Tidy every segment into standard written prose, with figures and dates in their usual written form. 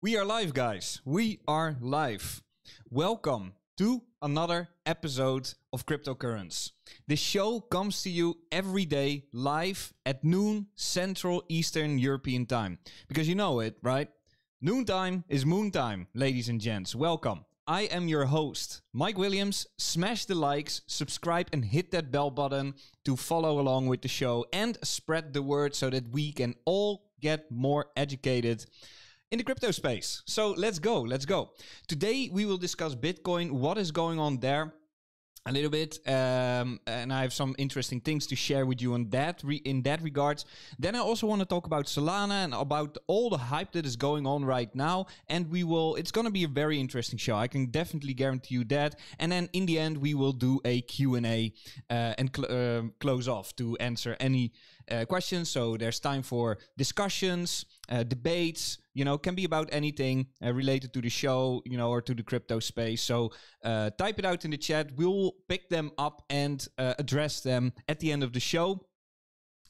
We are live, guys. We are live. Welcome to another episode of Cryptocurrents. This show comes to you every day live at noon Central Eastern European time. Because you know it, right? Noontime is moon time, ladies and gents. Welcome. I am your host, Mike Williams. Smash the likes, subscribe and hit that bell button to follow along with the show and spread the word so that we can all get more educated in the crypto space. So let's go, Today we will discuss Bitcoin, what is going on there a little bit, and I have some interesting things to share with you on that in that regard. Then I also want to talk about Solana and about all the hype that is going on right now, and we will, it's going to be a very interesting show. I can definitely guarantee you that. And then in the end, we will do a Q&A and close off to answer any questions. So there's time for discussions, debates, you know, can be about anything related to the show, you know, or to the crypto space. So type it out in the chat. We'll pick them up and address them at the end of the show.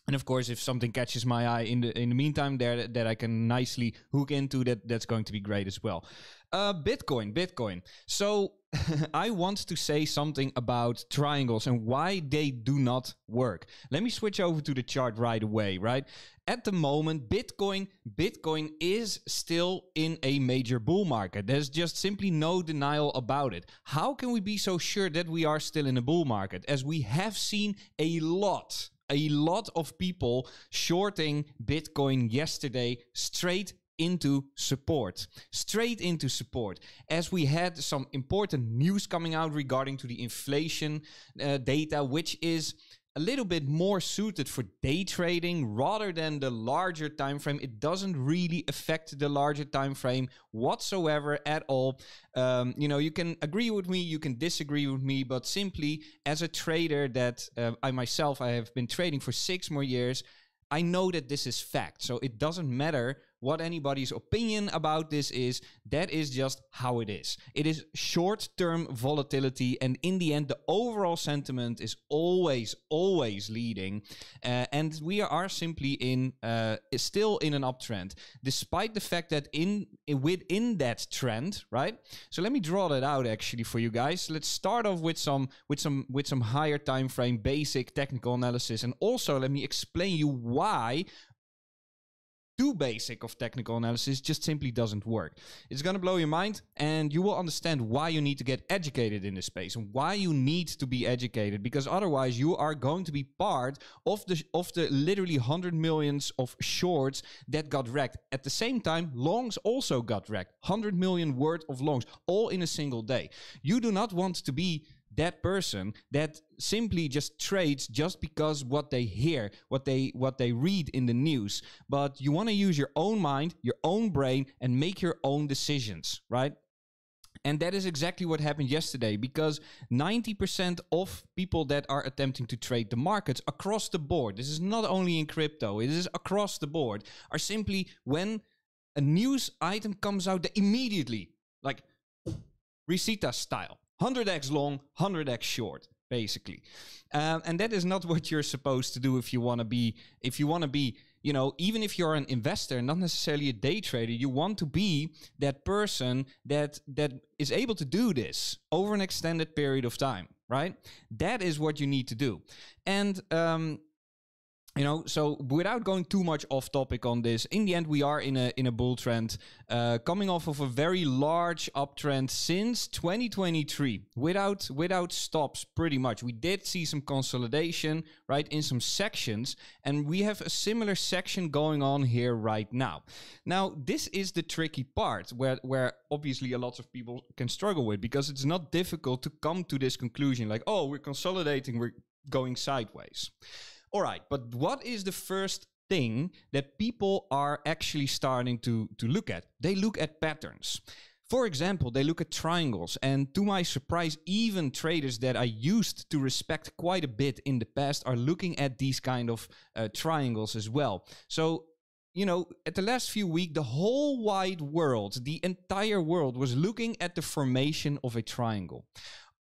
And of course, if something catches my eye in the meantime there that I can nicely hook into, that's going to be great as well. Bitcoin. So I want to say something about triangles and why they do not work. Let me switch over to the chart right away, right? At the moment, Bitcoin is still in a major bull market. There's just simply no denial about it. How can we be so sure that we are still in a bull market? As we have seen a lot of people shorting Bitcoin yesterday straight into support, as we had some important news coming out regarding to the inflation data, which is a little bit more suited for day trading rather than the larger time frame. It doesn't really affect the larger time frame whatsoever at all. You know, you can agree with me, you can disagree with me, but simply as a trader that I have been trading for 6 more years, I know that this is fact. So it doesn't matter what anybody's opinion about this is. That is just how it is. It is short-term volatility, and in the end, the overall sentiment is always leading. And we are simply still in an uptrend, despite the fact that within that trend, right? So let me draw that out actually for you guys. Let's start off with some higher time frame, basic technical analysis, and also let me explain you why too basic of technical analysis just simply doesn't work. It's going to blow your mind, and you will understand why you need to get educated in this space and why you need to be educated, because otherwise you are going to be part of the literally 100 million of shorts that got wrecked. At the same time, longs also got wrecked. 100 million worth of longs, all in a single day. You do not want to be that person that simply just trades just because what they hear, what they read in the news. But you want to use your own mind, your own brain, and make your own decisions, right? And that is exactly what happened yesterday, because 90% of people that are attempting to trade the markets across the board, this is not only in crypto, it is across the board, are simply, when a news item comes out, they immediately, like Resita style, 100x long, 100x short, basically. And that is not what you're supposed to do if you want to be, you know, even if you're an investor, not necessarily a day trader, you want to be that person that is able to do this over an extended period of time, right? That is what you need to do. And, you know, so without going too much off topic on this, in the end, we are in a bull trend, coming off of a very large uptrend since 2023, without stops, pretty much. We did see some consolidation, right, in some sections, and we have a similar section going on here right now. Now, this is the tricky part where obviously a lot of people can struggle with, because it's not difficult to come to this conclusion, like, oh, we're consolidating, we're going sideways. All right, but what is the first thing that people are actually starting to look at? They look at patterns. For example, they look at triangles. And to my surprise, even traders that I used to respect quite a bit in the past are looking at these kind of triangles as well. So, you know, at the last few weeks, the whole wide world, the entire world was looking at the formation of a triangle.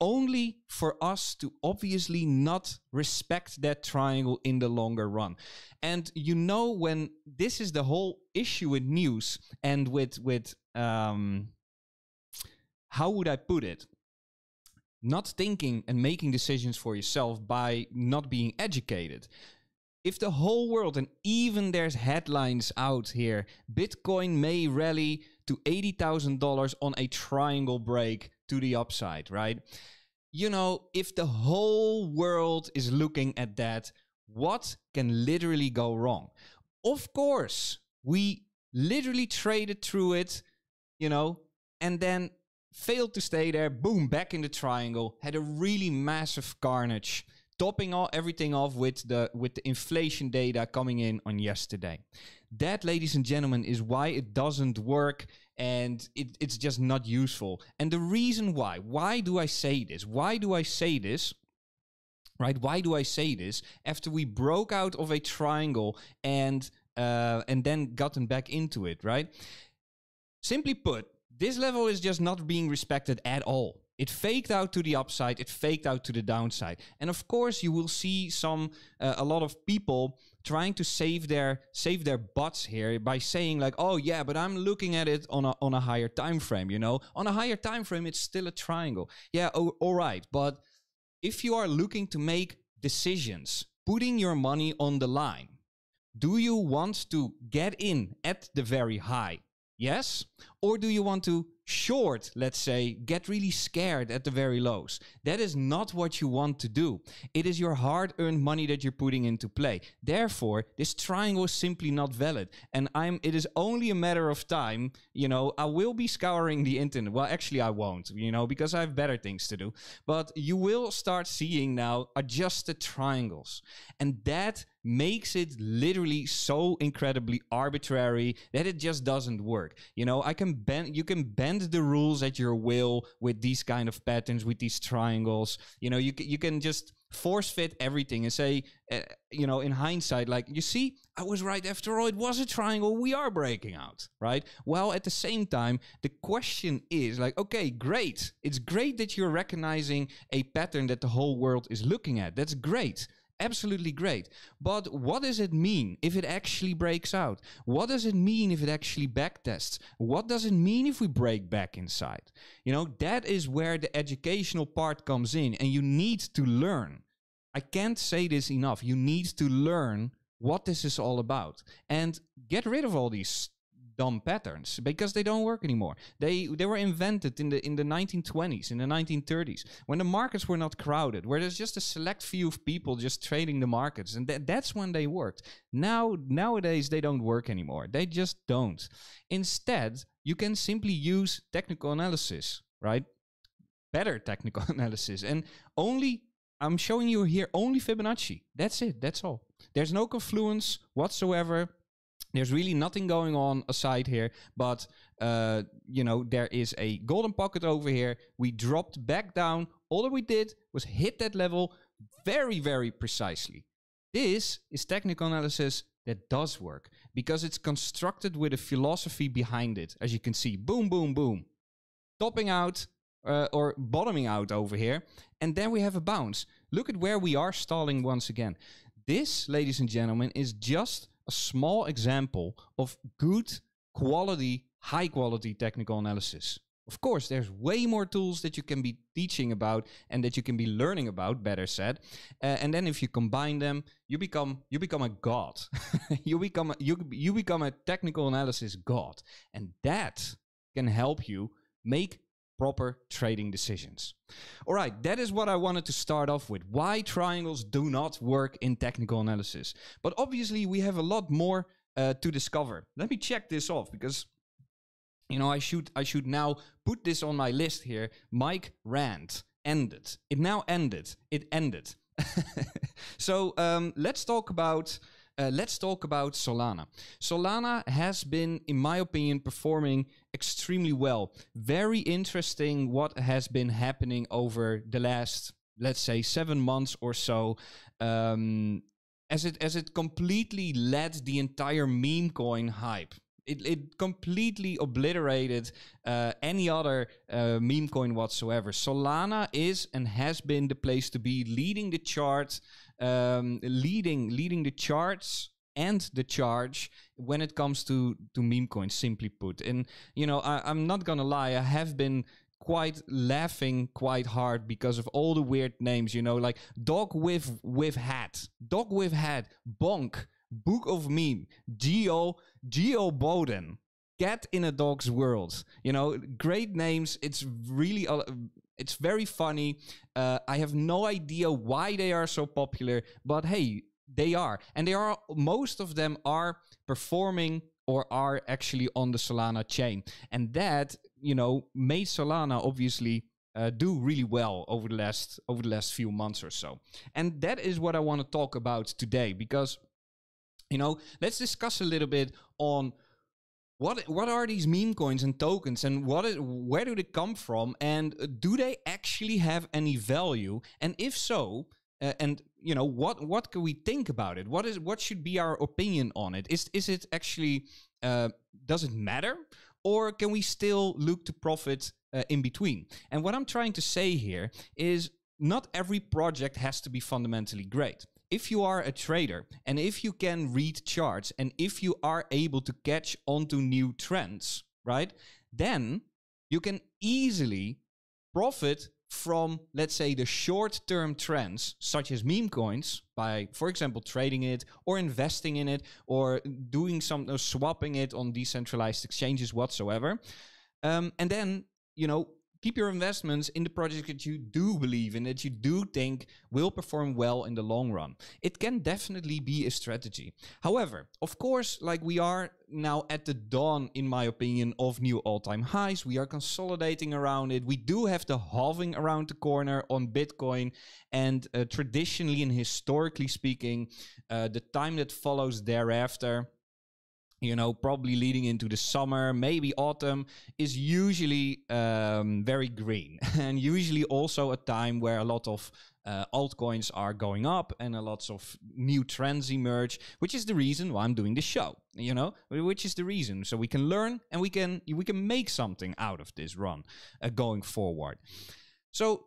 only for us to obviously not respect that triangle in the longer run. And you know, when this is the whole issue with news and with how would I put it? Not thinking and making decisions for yourself by not being educated. If the whole world, and even there's headlines out here, Bitcoin may rally to $80,000 on a triangle break to the upside, right? You know, if the whole world is looking at that, what can literally go wrong? Of course, we literally traded through it, you know, and then failed to stay there, boom, back in the triangle, had a really massive carnage, topping all everything off with the inflation data coming in on yesterday. That, ladies and gentlemen, is why it doesn't work, and it's just not useful. And the reason why do I say this? Why do I say this? Right? Why do I say this after we broke out of a triangle and then gotten back into it, right? Simply put, this level is just not being respected at all. It faked out to the upside, it faked out to the downside. And of course, you will see a lot of people trying to save their butts here by saying like, oh yeah, but I'm looking at it on a higher time frame, you know? On a higher time frame, it's still a triangle. Yeah, all right, but if you are looking to make decisions, putting your money on the line, do you want to get in at the very high? Yes? Or do you want to short, let's say, get really scared at the very lows? That is not what you want to do. It is your hard-earned money that you're putting into play. Therefore, this triangle is simply not valid. And it is only a matter of time, you know, I will be scouring the internet. Well, actually, I won't, you know, because I have better things to do. But you will start seeing now adjusted triangles. And that makes it literally so incredibly arbitrary that it just doesn't work. You know, you can bend the rules at your will with these kind of patterns, with these triangles. You know, you can just force fit everything and say, you know, in hindsight, like, you see, I was right after all, it was a triangle, we are breaking out, right? Well, at the same time, the question is like, okay, great. It's great that you're recognizing a pattern that the whole world is looking at. That's great. Absolutely great. But what does it mean if it actually breaks out? What does it mean if it actually backtests? What does it mean if we break back inside? You know, that is where the educational part comes in, and you need to learn. I can't say this enough. You need to learn what this is all about and get rid of all these dumb patterns, because they don't work anymore. They were invented in the 1920s, in the 1930s, when the markets were not crowded, where there's just a select few of people just trading the markets, and that's when they worked. Nowadays they don't work anymore. They just don't. Instead, you can simply use technical analysis, right? Better technical analysis, and only, I'm showing you here, only Fibonacci. That's it. That's all. There's no confluence whatsoever. There's really nothing going on aside here, but, you know, there is a golden pocket over here. We dropped back down. All that we did was hit that level very, very precisely. This is technical analysis that does work because it's constructed with a philosophy behind it. As you can see, boom, boom, boom, topping out or bottoming out over here. And then we have a bounce. Look at where we are stalling once again. This, ladies and gentlemen, is just a small example of good quality, high quality technical analysis. Of course, there's way more tools that you can be teaching about and that you can be learning about, better said. And then if you combine them, you become a god. you become a technical analysis god. And that can help you make proper trading decisions. All right, that is what I wanted to start off with. Why triangles do not work in technical analysis. But obviously, we have a lot more to discover. Let me check this off because, you know, I should now put this on my list here. Mike Rand ended. It now ended. It ended. So let's talk about Solana. Solana has been, in my opinion, performing extremely well. Very interesting what has been happening over the last, let's say, 7 months or so, as it completely led the entire meme coin hype. It completely obliterated any other meme coin whatsoever. Solana is and has been the place to be, leading the chart, leading the charts and the charge when it comes to meme coins, simply put. And you know, I'm not gonna lie, I have been quite laughing quite hard because of all the weird names, you know, like dog with hat, dog with hat, bonk, book of meme, Geo Boden, cat in a dog's world. You know, great names. It's really, it's very funny. I have no idea why they are so popular, but hey, they are. And they are, most of them are performing or are actually on the Solana chain. And that, you know, made Solana obviously do really well over the last few months or so. And that is what I want to talk about today, because, you know, let's discuss a little bit on what are these meme coins and tokens, and where do they come from, and do they actually have any value, and if so, and you know, what can we think about it? What should be our opinion on it? Is it actually, does it matter, or can we still look to profit in between? And what I'm trying to say here is not every project has to be fundamentally great. If you are a trader, and if you can read charts, and if you are able to catch onto new trends, right, then you can easily profit from, let's say, the short-term trends, such as meme coins, by, for example, trading it, or investing in it, or doing some, or swapping it on decentralized exchanges whatsoever. And then, you know, keep your investments in the projects that you do believe in, that you do think will perform well in the long run. It can definitely be a strategy. However, of course, like, we are now at the dawn, in my opinion, of new all-time highs. We are consolidating around it. We do have the halving around the corner on Bitcoin. And traditionally and historically speaking, the time that follows thereafter, you know, probably leading into the summer, maybe autumn, is usually very green, and usually also a time where a lot of altcoins are going up and a lot of new trends emerge, which is the reason why I'm doing this show, you know, which is the reason. So we can learn, and we can make something out of this run going forward. So,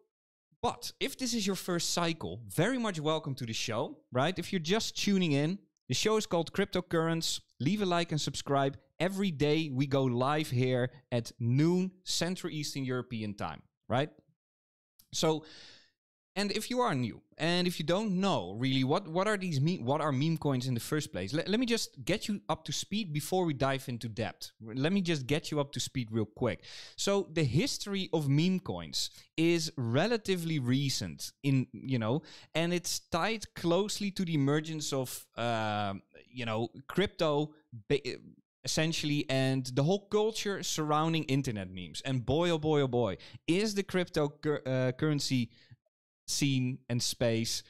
but if this is your first cycle, very much welcome to the show, right? If you're just tuning in, the show is called Cryptocurrents. Leave a like and subscribe. Every day we go live here at noon Central Eastern European time, right? So, and if you are new, and if you don't know really what are meme coins in the first place, let me just get you up to speed before we dive into depth. Let me just get you up to speed real quick. So the history of meme coins is relatively recent, in, you know, and it's tied closely to the emergence of you know, crypto essentially, and the whole culture surrounding internet memes. And boy, oh boy, oh boy, is the cryptocurrency scene and space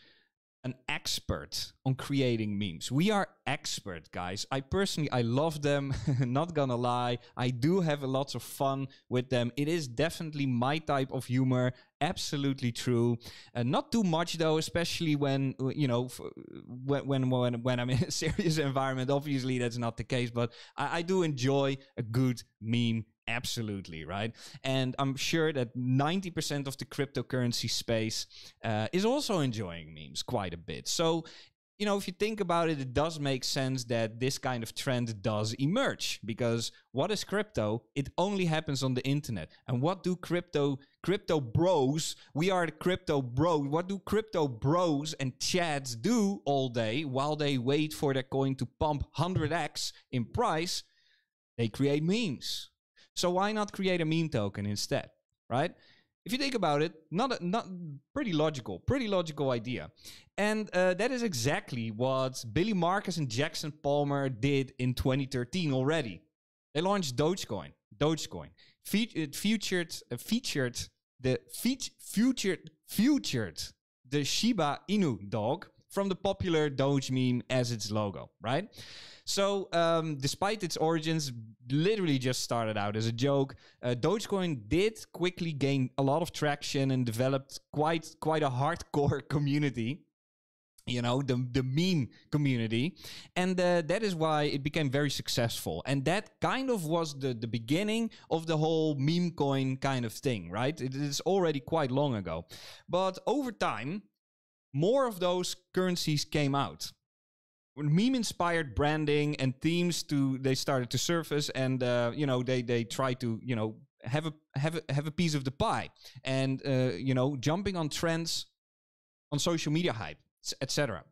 an expert on creating memes. We are expert, guys. I personally love them. Not gonna lie, I do have a lot of fun with them. It is definitely my type of humor. Absolutely true. Not too much though, especially when, you know, when I'm in a serious environment. Obviously that's not the case, but I do enjoy a good meme. Absolutely, right? And I'm sure that 90% of the cryptocurrency space is also enjoying memes quite a bit. So, you know, if you think about it, it does make sense that this kind of trend does emerge, because what is crypto? It only happens on the internet. And what do crypto bros, we are the crypto bros, what do crypto bros and chads do all day while they wait for their coin to pump 100x in price? They create memes. So why not create a meme token instead, right? If you think about it, not pretty logical idea. And that is exactly what Billy Markus and Jackson Palmer did in 2013 already. They launched Dogecoin. Dogecoin featured the Shiba Inu dog from the popular Doge meme as its logo, right? So, despite its origins, literally just started out as a joke, Dogecoin did quickly gain a lot of traction and developed quite a hardcore community. you know, the meme community. And that is why it became very successful. And that kind of was the beginning of the whole meme coin kind of thing, right? It is already quite long ago. But over time, more of those currencies came out. Meme-inspired branding and themes they started to surface, and you know, they tried to, you know, have a piece of the pie, and you know, jumping on trends, on social media hype, etc.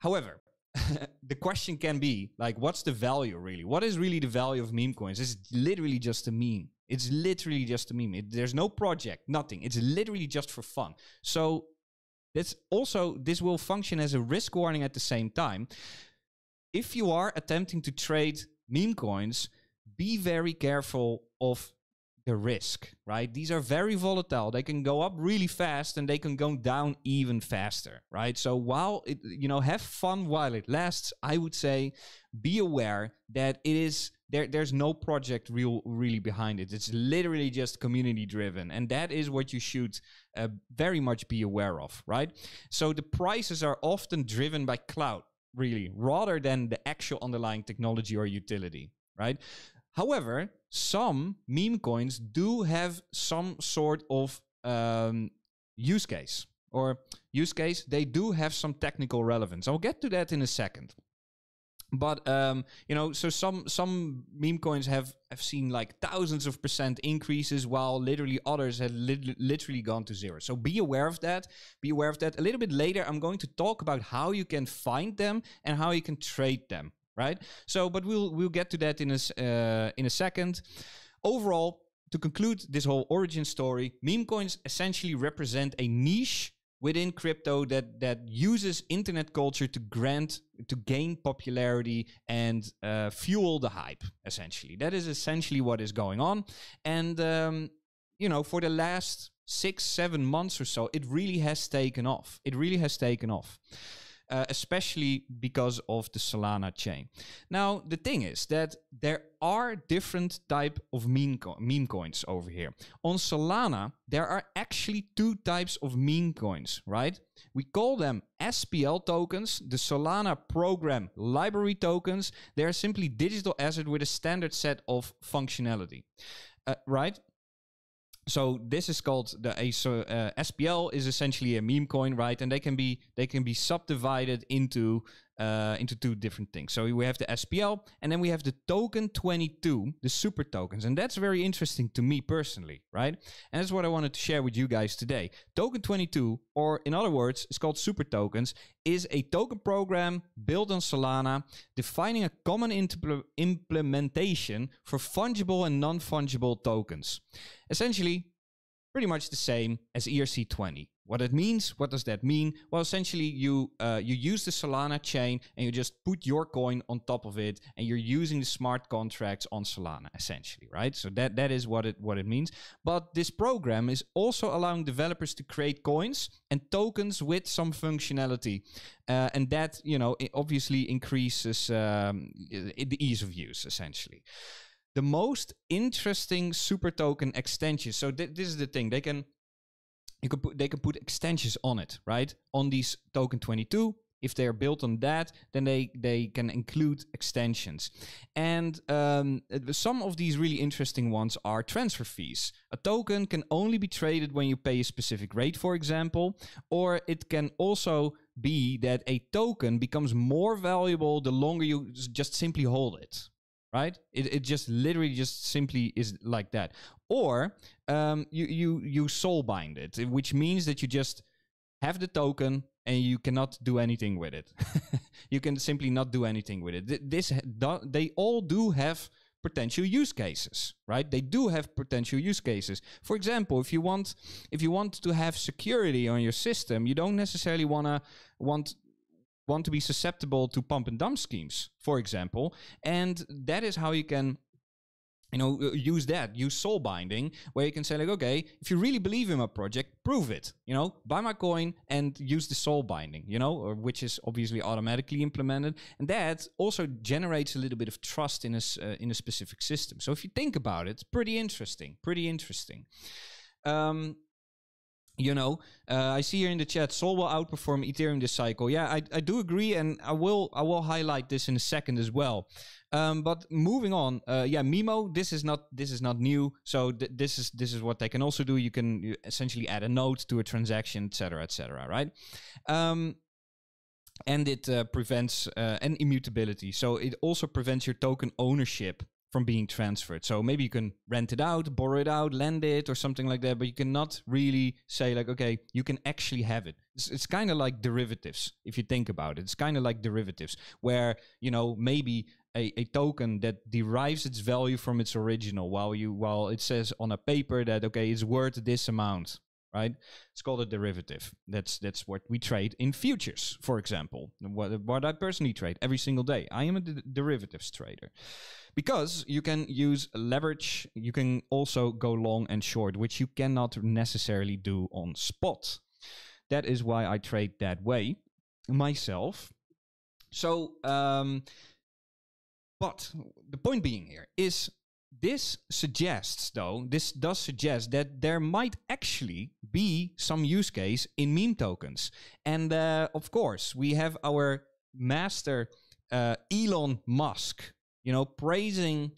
However, the question can be like, what's the value really? What is really the value of meme coins? It's literally just a meme. It's literally just a meme. There's no project, nothing. It's literally just for fun. So. This will function as a risk warning at the same time. If you are attempting to trade meme coins, be very careful of the risk, right? These are very volatile. They can go up really fast and they can go down even faster, right? So while it, you know, have fun while it lasts, I would say be aware that it is... There's no project really behind it. It's literally just community driven. And that is what you should very much be aware of, right? So the prices are often driven by clout, really, rather than the actual underlying technology or utility, right? However, some meme coins do have some sort of use case, or they do have some technical relevance. I'll get to that in a second. But, you know, so some meme coins have seen like thousands of % increases, while literally others have literally gone to zero. So be aware of that. Be aware of that. A little bit later, I'm going to talk about how you can find them and how you can trade them, right? So, but we'll get to that in a second. Overall, to conclude this whole origin story, meme coins essentially represent a niche within crypto that uses internet culture to gain popularity and fuel the hype, essentially. That is essentially what is going on. And, you know, for the last 6-7 months or so, it really has taken off. It really has taken off, especially because of the Solana chain. Now, the thing is that there are different type of meme coins over here. On Solana, there are actually 2 types of meme coins, right? We call them SPL tokens, the Solana Program Library tokens. They are simply digital assets with a standard set of functionality, right? So this is called the SPL is essentially a meme coin, right? And they can be subdivided into 2 different things. So we have the SPL, and then we have the token 22, the super tokens, and that's very interesting to me personally, right? And that's what I wanted to share with you guys today. Token 22, or in other words, it's called super tokens, is a token program built on Solana, defining a common implementation for fungible and non-fungible tokens. Essentially, pretty much the same as ERC 20. What it means? What does that mean? Well, essentially, you use the Solana chain and you just put your coin on top of it, and you're using the smart contracts on Solana, essentially, right? So that is what it means. But this program is also allowing developers to create coins and tokens with some functionality, and that, you know, it obviously increases the ease of use, essentially. The most interesting super token extensions. So this is the thing. They can put extensions on it, right? On these token 22, if they are built on that, then they can include extensions. And some of these really interesting ones are transfer fees. A token can only be traded when you pay a specific rate, for example, or it can also be that a token becomes more valuable the longer you just simply hold it. Right? It just literally just simply is like that. Or you soul bind it, which means that you just have the token and you cannot do anything with it. You can simply not do anything with it. They all do have potential use cases, right? They do have potential use cases. For example, if you want to have security on your system, you don't necessarily want to be susceptible to pump and dump schemes, for example. And that is how you can, you know, use soul binding, where you can say like, okay, if you really believe in my project, prove it, you know, buy my coin and use the soul binding, you know, or which is obviously automatically implemented. And that also generates a little bit of trust in a specific system. So if you think about it, it's pretty interesting, pretty interesting. You know, I see here in the chat, Sol will outperform Ethereum this cycle. Yeah, I do agree, and I will highlight this in a second as well. But moving on, yeah, Mimo, this is not new. So this is what they can also do. You can essentially add a node to a transaction, et cetera, right? And it prevents an immutability. So it also prevents your token ownership from being transferred. So maybe you can rent it out, borrow it out, lend it or something like that, but you cannot really say like, okay, you can actually have it. It's kind of like derivatives. If you think about it, it's kind of like derivatives where, you know, maybe a token that derives its value from its original while it says on a paper that, okay, it's worth this amount, right? It's called a derivative. That's what we trade in futures, for example, what I personally trade every single day. I am a derivatives trader. Because you can use leverage, you can also go long and short, which you cannot necessarily do on spot. That is why I trade that way myself. So, but the point being here is this suggests, though, this does suggest that there might actually be some use case in meme tokens. And of course, we have our master Elon Musk, you know, praising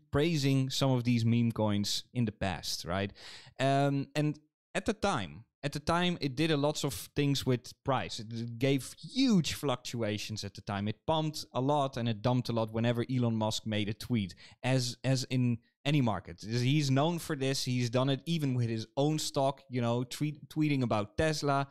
some of these meme coins in the past, right? And at the time, it did lots of things with price. It gave huge fluctuations at the time. It pumped a lot and it dumped a lot whenever Elon Musk made a tweet, as in any market. He's known for this. He's done it even with his own stock, you know, tweeting about Tesla.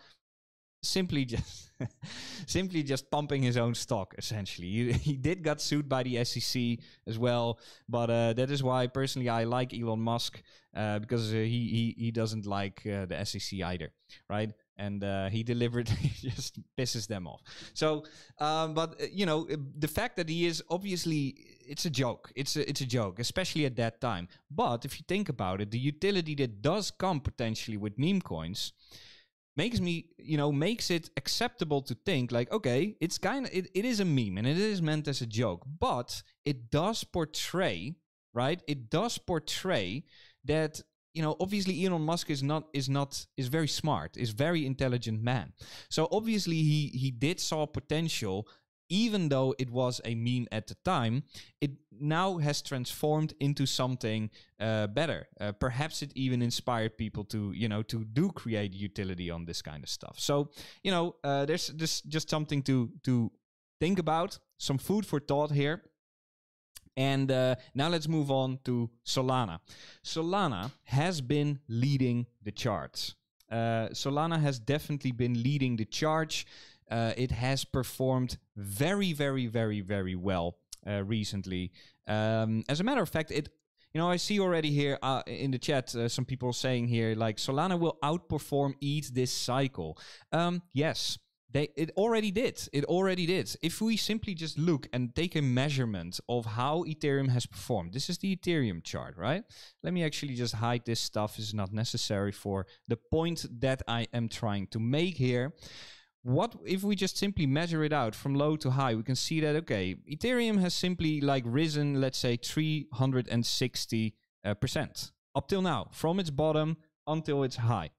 Simply just pumping his own stock, essentially. He did get sued by the SEC as well, but that is why personally I like Elon Musk, because he doesn't like the SEC either, right? And he deliberately just pisses them off. So, but you know, the fact that he is obviously, it's a joke. It's a joke, especially at that time. But if you think about it, the utility that does come potentially with meme coins makes it acceptable to think like, okay, it's kind of, it is a meme and it is meant as a joke, but it does portray, right? It does portray that, you know, obviously Elon Musk is very smart, is very intelligent man. So obviously he did saw potential, even though it was a meme at the time. It now has transformed into something better. Perhaps it even inspired people to, you know, to create utility on this kind of stuff. So, you know, there's just something to think about, some food for thought here. And now let's move on to Solana. Solana has been leading the charts. Solana has definitely been leading the charge. It has performed very, very, very, very well recently. As a matter of fact, you know, I see already here in the chat some people saying here like Solana will outperform ETH this cycle. Yes, it already did. It already did. If we simply just look and take a measurement of how Ethereum has performed, this is the Ethereum chart, right? Let me actually just hide this stuff. It's not necessary for the point that I am trying to make here. What if we just simply measure it out from low to high? We can see that, okay, Ethereum has simply like risen, let's say 360% up till now, from its bottom until its high.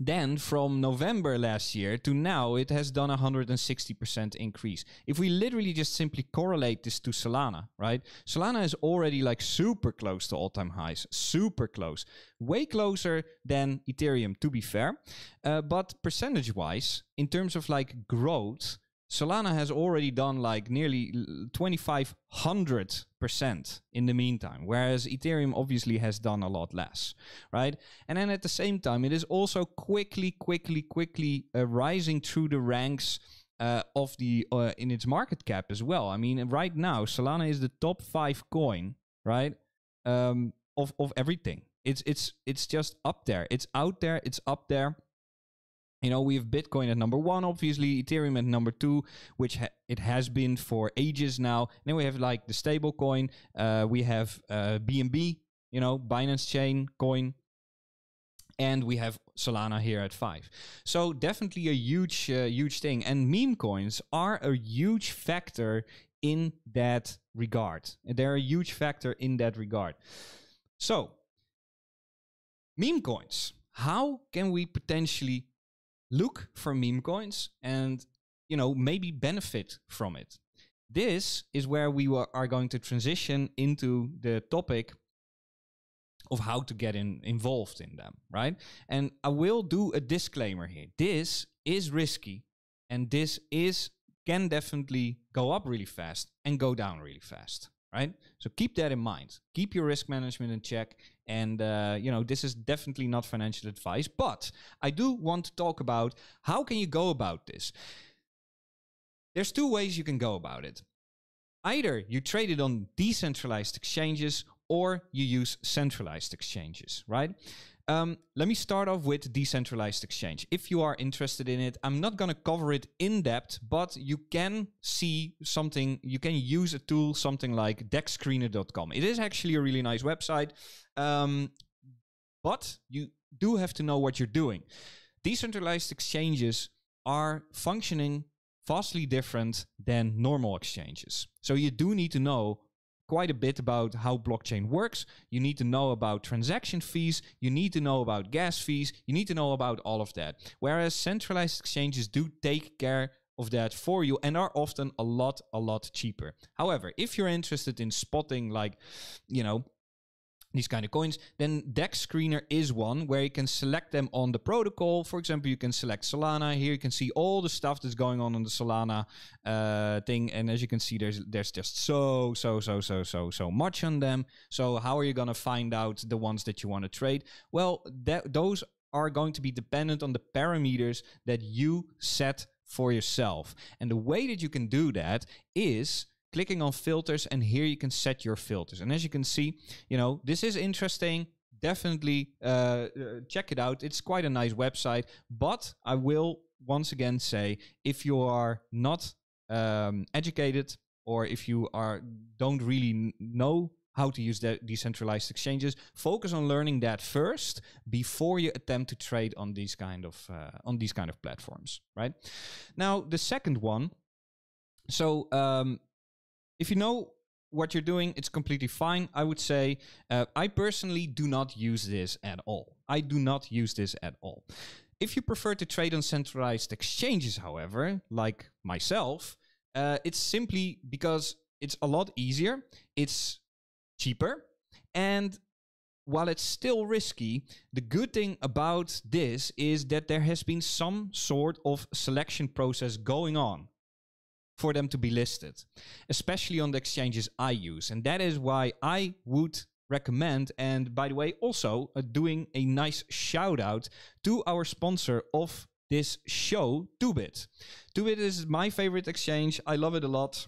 Then from November last year to now, it has done 160% increase. If we literally just simply correlate this to Solana, right? Solana is already like super close to all-time highs, super close, way closer than Ethereum, to be fair. But percentage-wise, in terms of like growth, Solana has already done like nearly 2,500% in the meantime, whereas Ethereum obviously has done a lot less, right? And then at the same time, it is also quickly rising through the ranks of the in its market cap as well. I mean, right now, Solana is the top 5 coin, right, of everything. It's just up there. It's out there. It's up there. You know, we have Bitcoin at number 1, obviously, Ethereum at number 2, which it has been for ages now. And then we have like the stable coin, we have BNB, you know, Binance Chain coin, and we have Solana here at 5. So definitely a huge, huge thing. And meme coins are a huge factor in that regard. They're a huge factor in that regard. So, meme coins. how can we potentially look for meme coins and, you know, maybe benefit from it? This is where we are going to transition into the topic of how to get involved in them, right? And I will do a disclaimer here. This is risky, and this can definitely go up really fast and go down really fast, right? So keep that in mind. Keep your risk management in check. And, you know, this is definitely not financial advice, but I do want to talk about how can you go about this? There's two ways you can go about it. Either you trade it on decentralized exchanges or you use centralized exchanges, right? Let me start off with decentralized exchange. If you are interested in it, I'm not going to cover it in depth, but you can see something, you can use a tool, something like Dexscreener.com. It is actually a really nice website, but you do have to know what you're doing. Decentralized exchanges are functioning vastly different than normal exchanges. So you do need to know quite a bit about how blockchain works. You need to know about transaction fees. You need to know about gas fees. You need to know about all of that. Whereas centralized exchanges do take care of that for you and are often a lot cheaper. However, if you're interested in spotting, like, you know, these kind of coins, then Dexscreener is one where you can select them on the protocol. For example, you can select Solana. Here you can see all the stuff that's going on the Solana thing. And as you can see, there's just so much on them. So how are you going to find out the ones that you want to trade? Well, those are going to be dependent on the parameters that you set for yourself. And the way that you can do that is clicking on filters, and here you can set your filters. And as you can see, you know, this is interesting. Definitely check it out. It's quite a nice website, but I will once again say, if you are not educated, or if you don't really know how to use the decentralized exchanges, focus on learning that first before you attempt to trade on these kind of platforms. Right now, the second one. So if you know what you're doing, it's completely fine. I would say I personally do not use this at all. I do not use this at all. If you prefer to trade on centralized exchanges, however, like myself, it's simply because it's a lot easier, it's cheaper, and while it's still risky, the good thing about this is that there has been some sort of selection process going on for them to be listed, especially on the exchanges I use. And that is why I would recommend, and by the way, also doing a nice shout out to our sponsor of this show, Toobit. Toobit is my favorite exchange. I love it a lot.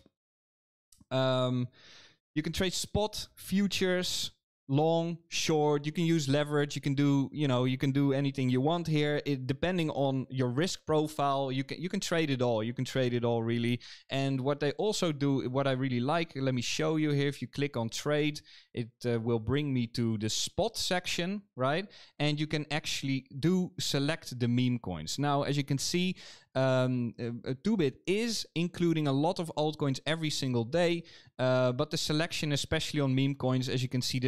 You can trade spot, futures, long, short, you can use leverage, you can do, you know, you can do anything you want here. It, depending on your risk profile, you can trade it all. You can trade it all, really. And what they also do, what I really like, let me show you here. If you click on trade, it will bring me to the spot section, right? And you can actually select the meme coins. Now, as you can see, Toobit is including a lot of altcoins every single day, but the selection, especially on meme coins, as you can see,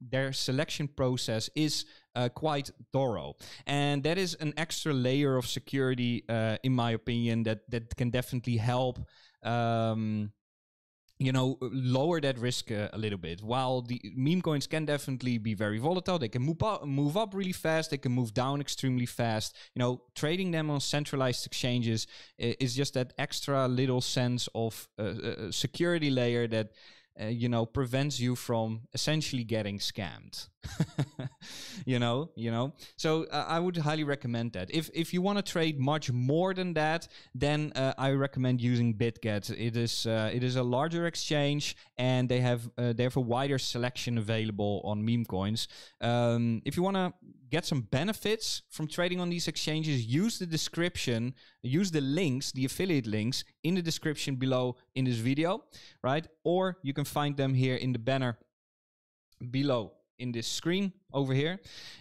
their selection process is quite thorough, and that is an extra layer of security, in my opinion, that can definitely help you know, lower that risk a little bit. While the meme coins can definitely be very volatile, they can move up really fast, they can move down extremely fast. You know, trading them on centralized exchanges is just that extra little sense of security layer that, you know, prevents you from essentially getting scammed. you know. So I would highly recommend that. If you want to trade much more than that, then I recommend using Bitget. It is a larger exchange, and they have a wider selection available on meme coins. If you want to get some benefits from trading on these exchanges, use the description, use the links, the affiliate links in the description below in this video, right? Or you can find them here in the banner below in this screen over here,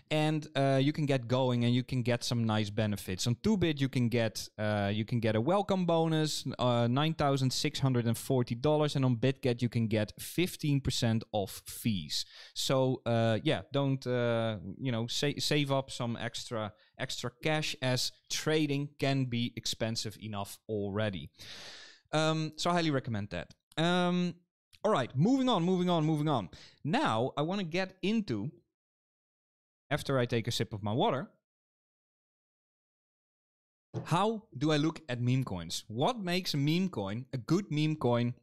and you can get going and you can get some nice benefits. On Toobit, you can get a welcome bonus, $9,640, and on Bitget you can get 15% off fees. So yeah, don't you know, save up some extra cash, as trading can be expensive enough already. So I highly recommend that. All right, moving on. Now, I want to get into, after I take a sip of my water, how do I look at meme coins? What makes a meme coin a good meme coin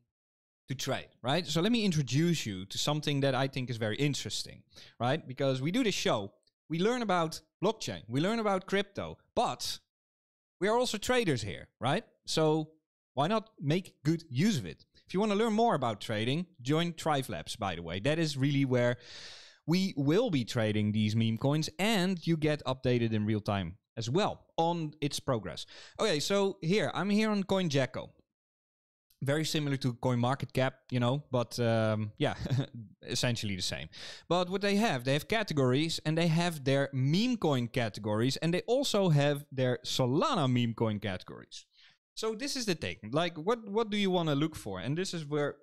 to trade, right? So let me introduce you to something that I think is very interesting, right? Because we do this show, we learn about blockchain, we learn about crypto, but we are also traders here, right? So why not make good use of it? If you want to learn more about trading, join Thrive Labs, by the way. That is really where we will be trading these meme coins, and you get updated in real time as well on its progress. Okay, so here, I'm here on CoinGecko. Very similar to CoinMarketCap, you know, but yeah, essentially the same. But what they have categories, and they have their meme coin categories, and they also have their Solana meme coin categories. So this is the thing, like what do you want to look for? And this is where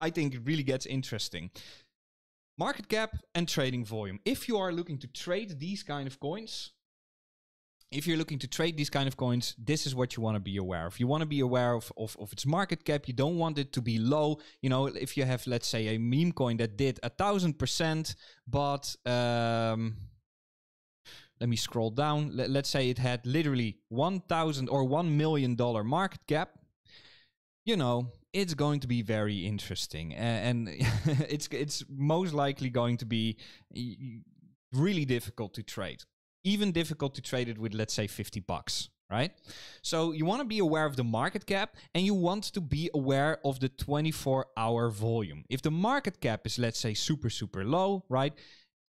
I think it really gets interesting. Market cap and trading volume. If you are looking to trade these kind of coins, this is what you want to be aware of. You want to be aware of its market cap. You don't want it to be low. You know, if you have, let's say, a meme coin that did 1,000%, but let me scroll down. Let's say it had literally $1 million market cap. You know, it's going to be very interesting, and it's most likely going to be really difficult to trade. Even difficult to trade it with, let's say, $50, right? So you want to be aware of the market cap, and you want to be aware of the 24-hour volume. If the market cap is, let's say, super low, right?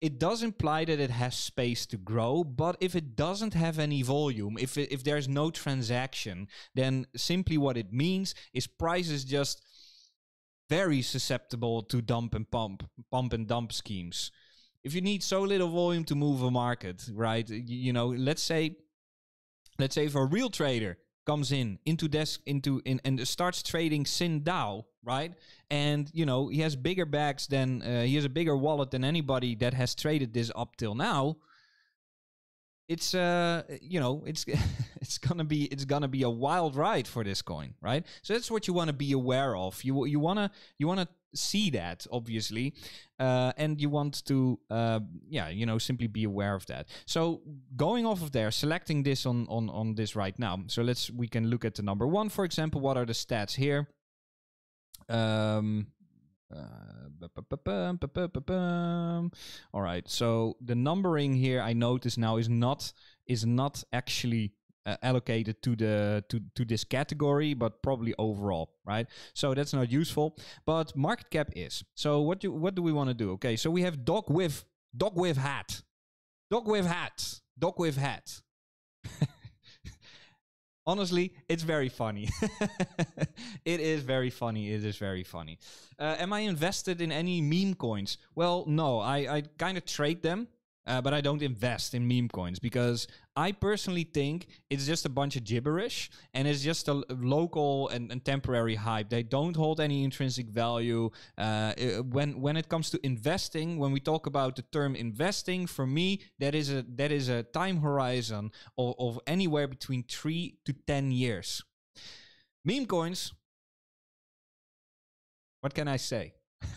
It does imply that it has space to grow, but if it doesn't have any volume, if there's no transaction, then simply what it means is price is just very susceptible to pump and dump schemes. If you need so little volume to move a market, right? You know, let's say if a real trader comes into and starts trading Sindao, right? And you know, he has bigger bags than he has a bigger wallet than anybody that has traded this up till now. It's you know, it's gonna be a wild ride for this coin, right? So that's what you want to be aware of. You wanna see that, obviously, and you want to yeah, you know, simply be aware of that. So going off of there, selecting this on this right now, so we can look at the number one, for example. What are the stats here? All right, so the numbering here, I notice now, is not actually allocated to this category, but probably overall, right? So that's not useful, but market cap is. So what do we want to do? Okay, so we have dog with hat. Honestly, it's very funny. It is very funny. Am I invested in any meme coins? Well, no, I kind of trade them. But I don't invest in meme coins because I personally think it's just a bunch of gibberish, and it's just a local and temporary hype. They don't hold any intrinsic value. When it comes to investing, when we talk about the term investing, for me, that is a time horizon of anywhere between 3 to 10 years. Meme coins, what can I say?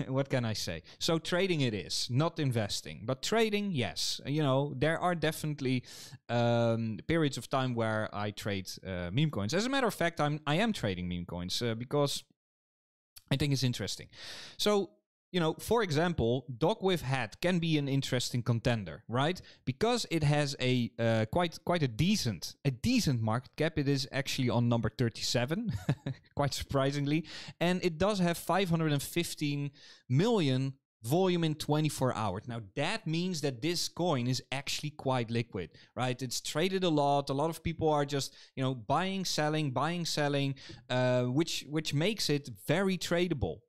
What can I say? So trading it is, not investing, but trading, yes. You know, there are definitely periods of time where I trade meme coins. As a matter of fact, I am trading meme coins because I think it's interesting. So, you know, for example, Dog with Hat can be an interesting contender, right? Because it has a quite a decent market cap. It is actually on number 37, quite surprisingly, and it does have 515 million volume in 24 hours. Now that means that this coin is actually quite liquid, right? It's traded a lot. A lot of people are just, you know, buying, selling, which makes it very tradable.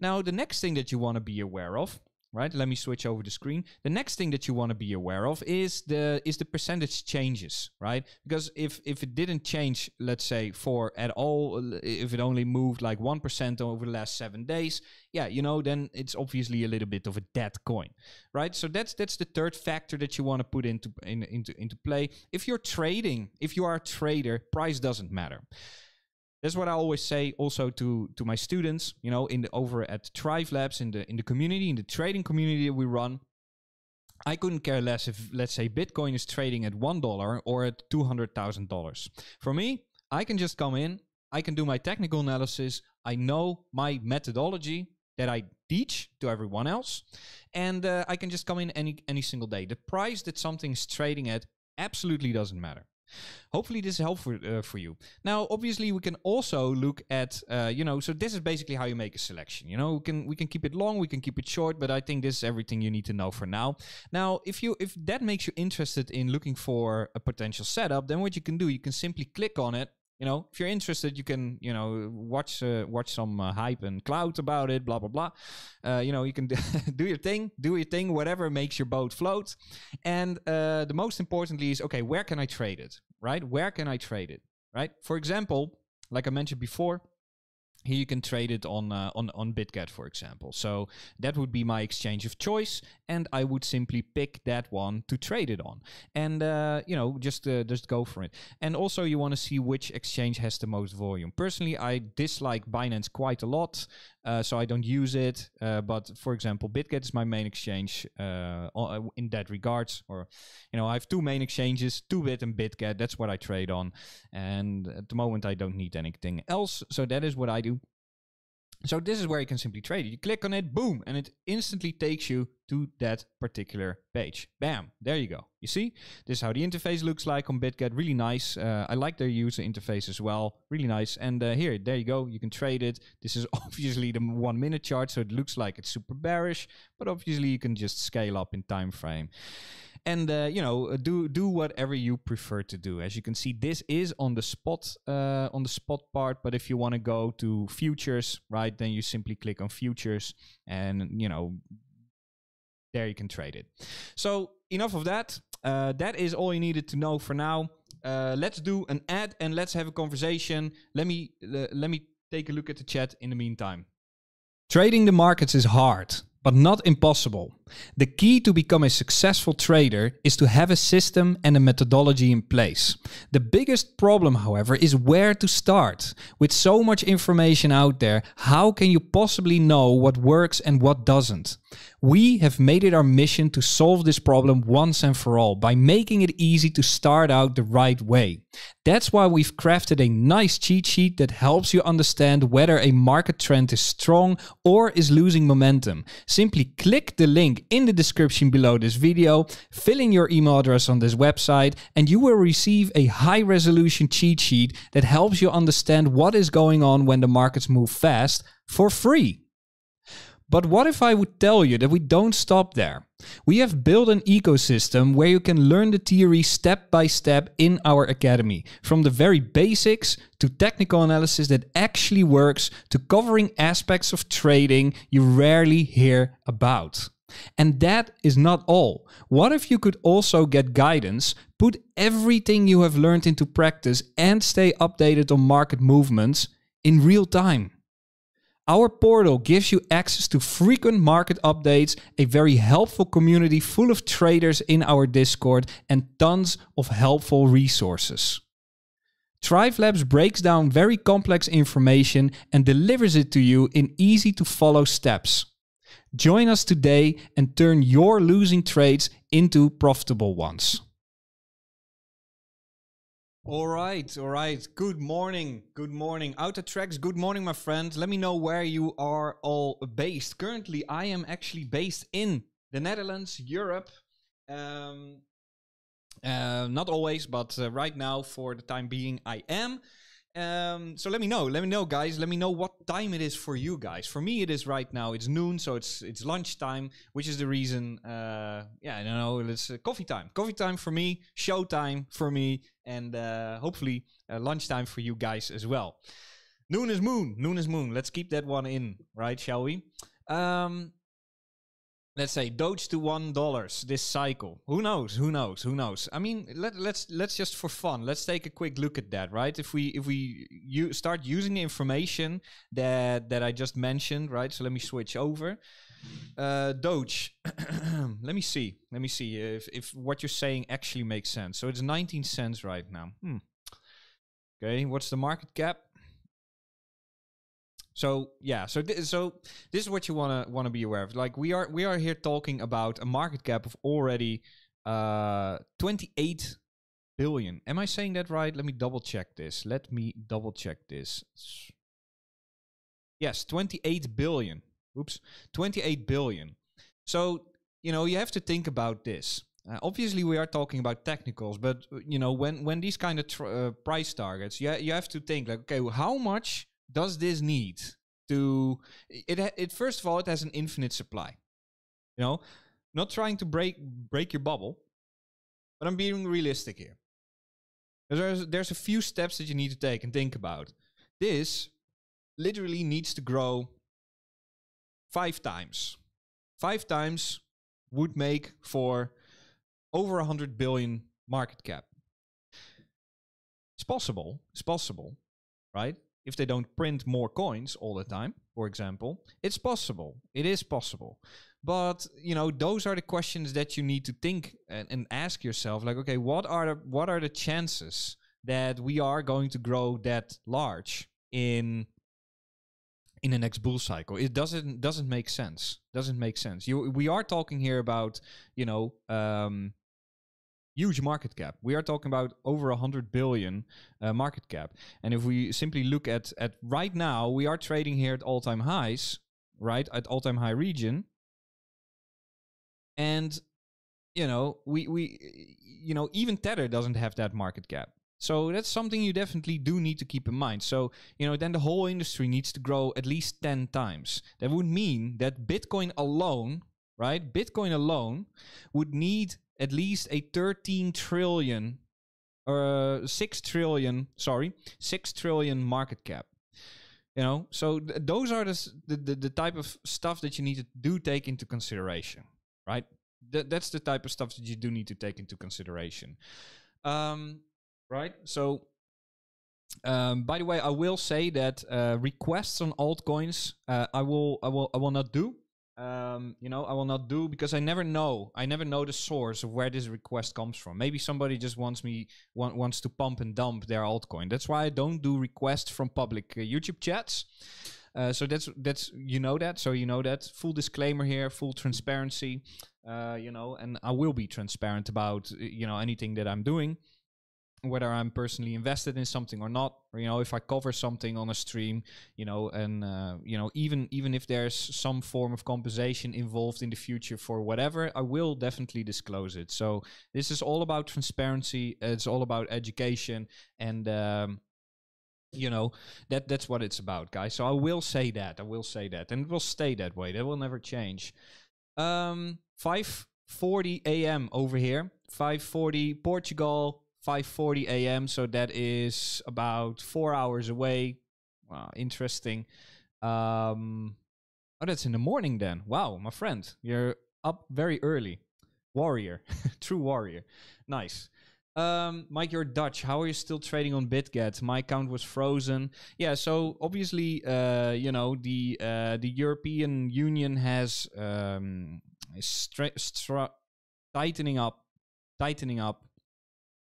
Now the next thing that you want to be aware of right? Let me switch over the screen. The next thing that you want to be aware of is the percentage changes, right? Because if it didn't change, let's say for at all, if it only moved like 1% over the last 7 days, yeah, you know, then it's obviously a little bit of a dead coin, right? So that's the third factor that you want to put into play. If you're trading, if you are a trader, price doesn't matter. That's what I always say also to my students, you know, over at Thrive Labs, in the community, in the trading community that we run. I couldn't care less if, let's say, Bitcoin is trading at $1 or at $200,000. For me, I can just come in, I can do my technical analysis, I know my methodology that I teach to everyone else, and I can just come in any single day. The price that something is trading at absolutely doesn't matter. Hopefully this is helpful for you. Now, obviously, we can also look at, you know, so this is basically how you make a selection. You know, we can keep it long, we can keep it short, but I think this is everything you need to know for now. Now, if that makes you interested in looking for a potential setup, then what you can do, you can simply click on it. You know, if you're interested, you can, you know, watch some hype and clout about it, blah, blah, blah. You know, you can do your thing, whatever makes your boat float. And the most importantly is, okay, where can I trade it, right? Where can I trade it, right? For example, like I mentioned before, here you can trade it on Bitget, for example. So that would be my exchange of choice, and I would simply pick that one to trade it on, and you know, just go for it. And also, you want to see which exchange has the most volume. Personally, I dislike Binance quite a lot, so I don't use it. But for example, Bitget is my main exchange in that regards. Or, you know, I have two main exchanges, Toobit and Bitget. That's what I trade on, and at the moment I don't need anything else. So that is what I do. So this is where you can simply trade it. You click on it, boom, and it instantly takes you to that particular page. Bam, there you go. You see, this is how the interface looks like on Bitget. Really nice. I like their user interface as well. Really nice. And here, there you go. You can trade it. This is obviously the 1 minute chart, so it looks like it's super bearish, but obviously you can just scale up in time frame. And, you know, do whatever you prefer to do. As you can see, this is on the spot part. But if you want to go to futures, right, then you simply click on futures and, you know, there you can trade it. So enough of that. That is all you needed to know for now. Let's do an ad and let's have a conversation. Let me take a look at the chat in the meantime. Trading the markets is hard, but not impossible. The key to become a successful trader is to have a system and a methodology in place. The biggest problem, however, is where to start. With so much information out there, how can you possibly know what works and what doesn't? We have made it our mission to solve this problem once and for all by making it easy to start out the right way. That's why we've crafted a nice cheat sheet that helps you understand whether a market trend is strong or is losing momentum. Simply click the link in the description below this video, fill in your email address on this website, and you will receive a high-resolution cheat sheet that helps you understand what is going on when the markets move fast for free. But what if I would tell you that we don't stop there? We have built an ecosystem where you can learn the theory step by step in our academy, from the very basics to technical analysis that actually works to covering aspects of trading you rarely hear about. And that is not all. What if you could also get guidance, put everything you have learned into practice, and stay updated on market movements in real time? Our portal gives you access to frequent market updates, a very helpful community full of traders in our Discord, and tons of helpful resources. Thrive Labs breaks down very complex information and delivers it to you in easy-to-follow steps. Join us today and turn your losing trades into profitable ones. All right, all right. Good morning. Good morning. Outer Tracks, good morning, my friend. Let me know where you are all based. Currently, I am actually based in the Netherlands, Europe. Not always, but right now, for the time being, I am. So let me know, guys. Let me know what time it is for you guys. For me, it is right now. It's noon, so it's lunchtime, which is the reason. Yeah, I don't know. It's coffee time. Coffee time for me. Show time for me. And hopefully lunchtime for you guys as well. Noon is moon. Noon is moon. Let's keep that one in, right? Shall we? let's say Doge to $1 this cycle. Who knows? Who knows? Who knows? I mean, let's just for fun, let's take a quick look at that, right? If we start using the information that I just mentioned, right? So let me switch over. Doge. Let me see if what you're saying actually makes sense. So it's 19 cents right now. Okay, what's the market cap? So yeah, so this is what you wanna be aware of. Like we are here talking about a market cap of already 28 billion. Am I saying that right? Let me double check this. Yes, 28 billion. Oops, 28 billion. So, you know, you have to think about this. Obviously, we are talking about technicals, but, you know, when these kind of price targets, you have to think like, okay, well, how much does this need to... It first of all, it has an infinite supply. You know, not trying to break your bubble, but I'm being realistic here. There's a few steps that you need to take and think about. This literally needs to grow 5 times. 5 times would make for over 100 billion market cap. It's possible. It's possible, right? If they don't print more coins all the time, for example, it's possible. It is possible. But, you know, those are the questions that you need to think and ask yourself, like, okay, what are the chances that we are going to grow that large in the next bull cycle? It doesn't make sense. Doesn't make sense. We are talking here about, you know, huge market cap. We are talking about over 100 billion market cap. And if we simply look at right now, we are trading here at all-time highs, right? At all-time high region. And, you know, we you know, even Tether doesn't have that market cap. So that's something you definitely do need to keep in mind. So, you know, then the whole industry needs to grow at least 10 times. That would mean that Bitcoin alone, right? Bitcoin alone would need at least a 6 trillion market cap. You know, so those are the type of stuff that you need to take into consideration, right? That's the type of stuff that you do need to take into consideration. Right. So, by the way, I will say that requests on altcoins, I will not do. You know, I will not do, because I never know the source of where this request comes from. Maybe somebody just wants to pump and dump their altcoin. That's why I don't do requests from public YouTube chats. So that's you know that. So you know that. Full disclaimer here, full transparency. You know, and I will be transparent about, you know, anything that I'm doing, whether I'm personally invested in something or not, or, you know, if I cover something on a stream, you know, and, you know, even if there's some form of compensation involved in the future for whatever, I will definitely disclose it. So this is all about transparency. It's all about education. And, you know, that's what it's about, guys. So I will say that. I will say that. And it will stay that way. That will never change. 5:40 a.m. over here. 5:40 Portugal. 5:40 a.m. So that is about 4 hours away. Wow, interesting. Oh, that's in the morning then. Wow, my friend, you're up very early. Warrior, true warrior. Nice. Mike, you're Dutch. How are you still trading on Bitget? My account was frozen. Yeah, so obviously, you know, the European Union has tightening up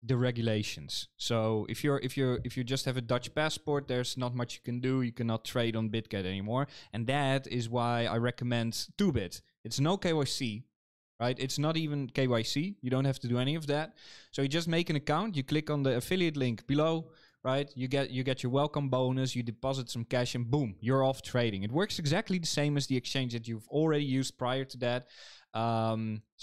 the regulations. So if you just have a Dutch passport, there's not much you can do. You cannot trade on Bitget anymore, and that is why I recommend Toobit. It's no KYC, right? It's not even KYC. You don't have to do any of that. So you just make an account. You click on the affiliate link below, right? You get your welcome bonus. You deposit some cash, and boom, you're off trading. It works exactly the same as the exchange that you've already used prior to that.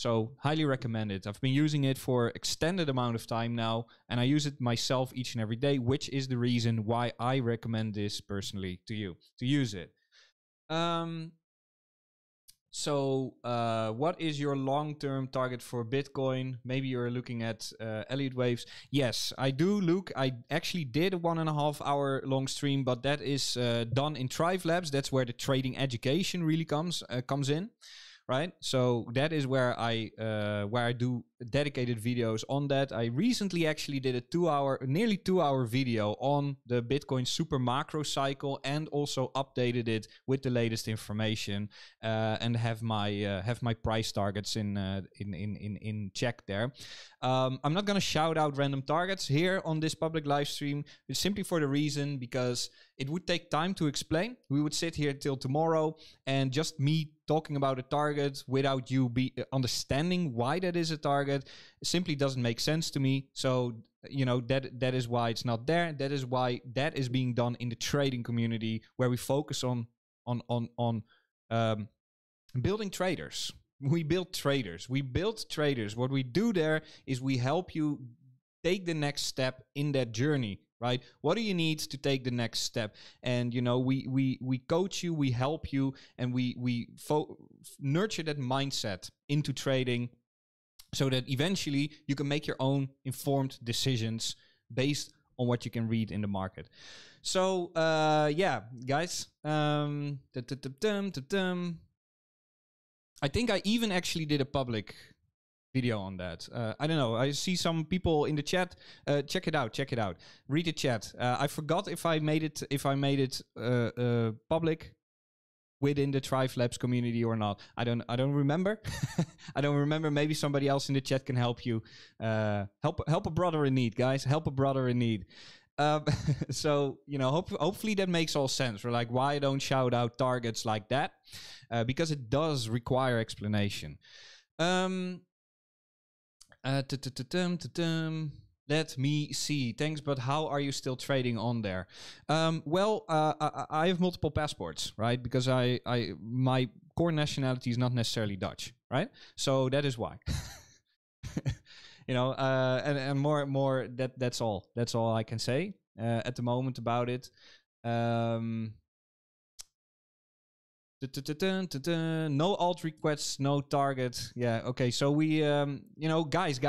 So highly recommend it. I've been using it for extended amount of time now, and I use it myself each and every day, which is the reason why I recommend this personally to you to use it. So what is your long-term target for Bitcoin? Maybe you're looking at Elliott Waves. Yes, I do, Luke. I actually did a 1.5 hour long stream, but that is done in Thrive Labs. That's where the trading education really comes in. right? So that is where I do dedicated videos on that. I recently actually did a nearly two hour video on the Bitcoin super macro cycle and also updated it with the latest information and have my price targets in check there. I'm not gonna shout out random targets here on this public live stream. It's simply for the reason because it would take time to explain. We would sit here till tomorrow and just me talking about a target without you understanding why that is a target simply doesn't make sense to me. So, you know, that is why it's not there. That is why that is being done in the trading community where we focus on building traders. We build traders. We build traders. What we do there is we help you take the next step in that journey, right? What do you need to take the next step? And, you know, we coach you, we help you, and we nurture that mindset into trading so that eventually you can make your own informed decisions based on what you can read in the market. So, yeah, guys, I think I even actually did a public video on that. I don't know. I see some people in the chat. Check it out. Check it out. Read the chat. I forgot if I made it. If I made it public within the Thrive Labs community or not. I don't remember. I don't remember. Maybe somebody else in the chat can help you. Help a brother in need, guys. Help a brother in need. So, you know, hopefully that makes all sense. We're like, why don't shout out targets like that? Because it does require explanation. Let me see. Thanks, but how are you still trading on there? Well, I have multiple passports, right? Because my core nationality is not necessarily Dutch, right? So that is why. You know, and more. That's all. That's all I can say at the moment about it. No alt requests, no target. Yeah. Okay. So we, you know, guys.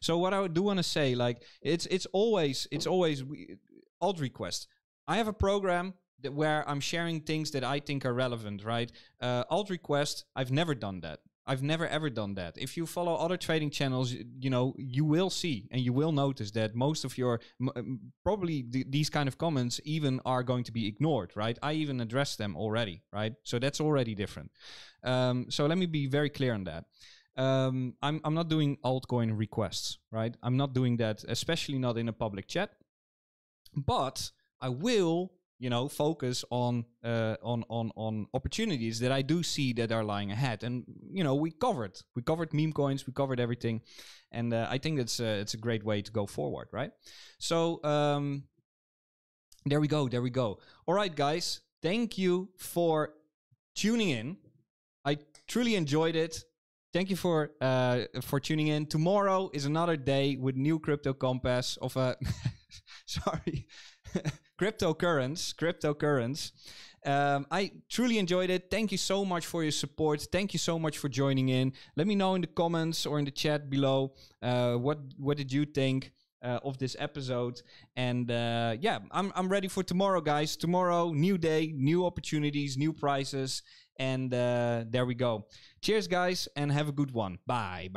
So what I do want to say, like, it's always alt requests. I have a program that where I'm sharing things that I think are relevant, right? Alt requests, I've never done that. I've never ever done that. If you follow other trading channels, you know, you will see and you will notice that most of your, probably these kind of comments even are going to be ignored, right? I even addressed them already, right? So that's already different. So let me be very clear on that. I'm not doing altcoin requests, right? I'm not doing that, especially not in a public chat, but I will, you know, focus on opportunities that I do see that are lying ahead. And, you know, we covered meme coins, we covered everything. And I think that's it's a great way to go forward, right? So there we go. All right, guys, thank you for tuning in. I truly enjoyed it. Thank you for tuning in. Tomorrow is another day with new Crypto Compass of a... Sorry. Cryptocurrency. I truly enjoyed it. Thank you so much for your support. Thank you so much for joining in. Let me know in the comments or in the chat below what did you think of this episode. And yeah, I'm ready for tomorrow, guys. Tomorrow, new day, new opportunities, new prices. And there we go. Cheers, guys, and have a good one. Bye.